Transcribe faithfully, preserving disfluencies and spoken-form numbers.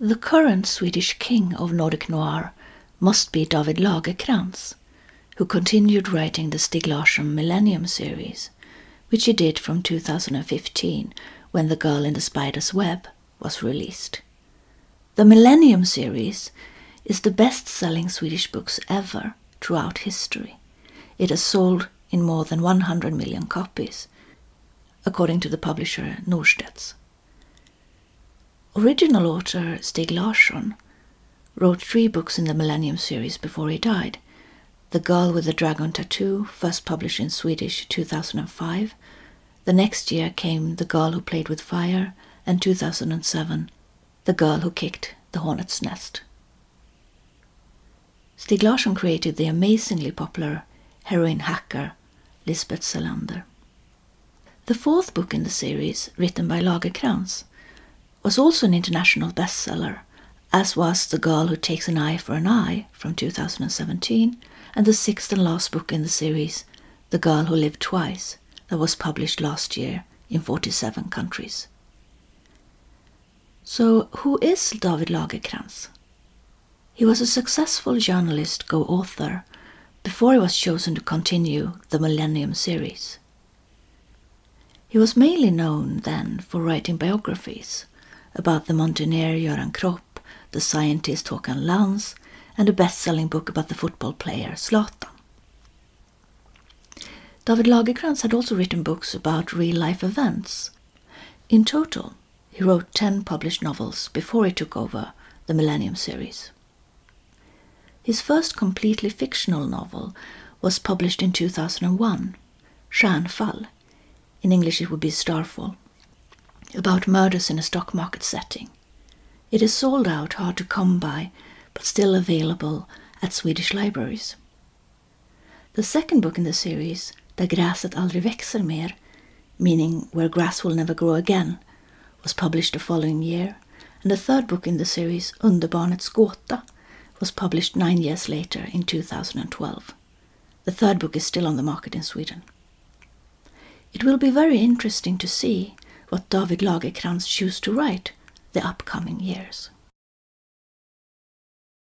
The current Swedish king of Nordic Noir must be David Lagercrantz, who continued writing the Stieg Larsson Millennium series, which he did from two thousand fifteen, when The Girl in the Spider's Web was released. The Millennium series is the best-selling Swedish books ever throughout history. It has sold in more than one hundred million copies, according to the publisher Norstedts. Original author Stieg Larsson wrote three books in the Millennium series before he died: The Girl with the Dragon Tattoo, first published in Swedish two thousand five. The next year came The Girl Who Played with Fire, and two thousand seven, The Girl Who Kicked the Hornet's Nest. Stieg Larsson created the amazingly popular heroin hacker Lisbeth Salander. The fourth book in the series, written by Lagercrantz, was also an international bestseller, as was The Girl Who Takes an Eye for an Eye from two thousand seventeen, and the sixth and last book in the series, The Girl Who Lived Twice, that was published last year in forty-seven countries. So, who is David Lagercrantz? He was a successful journalist, co-author, before he was chosen to continue the Millennium series. He was mainly known then for writing biographies about the mountaineer Göran Kropp, the scientist Håkan Lanz, and a best-selling book about the football player Zlatan. David Lagercrantz had also written books about real-life events. In total, he wrote ten published novels before he took over the Millennium series. His first completely fictional novel was published in two thousand one, Stjärnfall, in English it would be Starfall, about murders in a stock market setting. It is sold out, hard to come by, but still available at Swedish libraries. The second book in the series, Där gräset aldrig växer mer, meaning Where Grass Will Never Grow Again, was published the following year, and the third book in the series, Under barnets gåta, was published nine years later in two thousand twelve. The third book is still on the market in Sweden. It will be very interesting to see what David Lagercrantz chooses to write the upcoming years.